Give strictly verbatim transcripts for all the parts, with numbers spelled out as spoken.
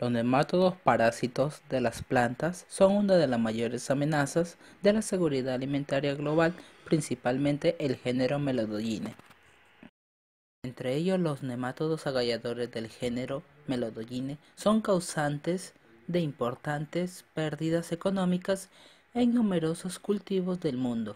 Los nematodos parásitos de las plantas son una de las mayores amenazas de la seguridad alimentaria global, principalmente el género Meloidogyne. Entre ellos, los nematodos agalladores del género Meloidogyne son causantes de importantes pérdidas económicas en numerosos cultivos del mundo,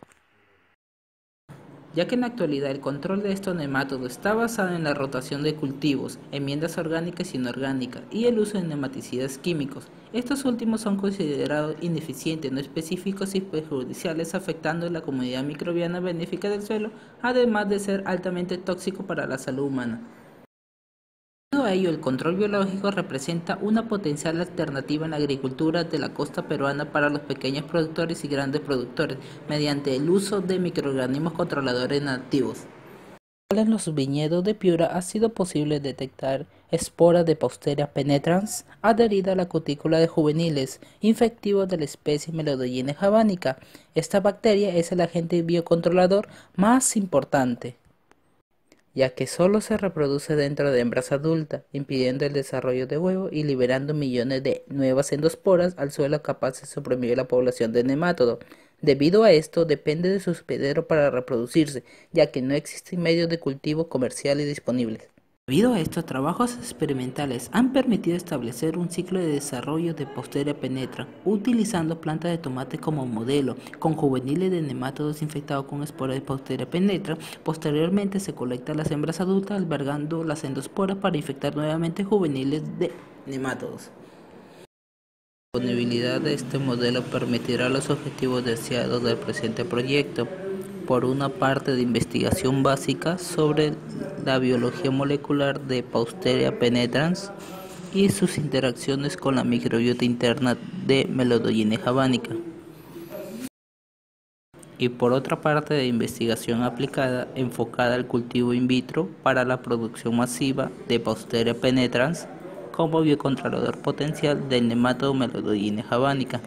ya que en la actualidad el control de estos nematodos está basado en la rotación de cultivos, enmiendas orgánicas y inorgánicas y el uso de nematicidas químicos. Estos últimos son considerados ineficientes, no específicos y perjudiciales, afectando la comunidad microbiana benéfica del suelo, además de ser altamente tóxico para la salud humana. Debido a ello, el control biológico representa una potencial alternativa en la agricultura de la costa peruana para los pequeños productores y grandes productores, mediante el uso de microorganismos controladores nativos. En los viñedos de Piura ha sido posible detectar esporas de Pasteuria penetrans adherida a la cutícula de juveniles infectivos de la especie Meloidogyne javanica. Esta bacteria es el agente biocontrolador más importante, ya que solo se reproduce dentro de hembras adultas, impidiendo el desarrollo de huevos y liberando millones de nuevas endosporas al suelo capaces de suprimir la población de nematodo. Debido a esto, depende de su hospedero para reproducirse, ya que no existen medios de cultivo comerciales disponibles. Debido a estos trabajos experimentales han permitido establecer un ciclo de desarrollo de Pasteuria penetrans utilizando plantas de tomate como modelo, con juveniles de nematodos infectados con esporas de Pasteuria penetrans. Posteriormente se colectan las hembras adultas albergando las endosporas para infectar nuevamente juveniles de nematodos. La disponibilidad de este modelo permitirá los objetivos deseados del presente proyecto. Por una parte, de investigación básica sobre la biología molecular de Pasteuria penetrans y sus interacciones con la microbiota interna de Meloidogyne javanica. Y por otra parte, de investigación aplicada enfocada al cultivo in vitro para la producción masiva de Pasteuria penetrans como biocontrolador potencial del nematodo Meloidogyne javanica.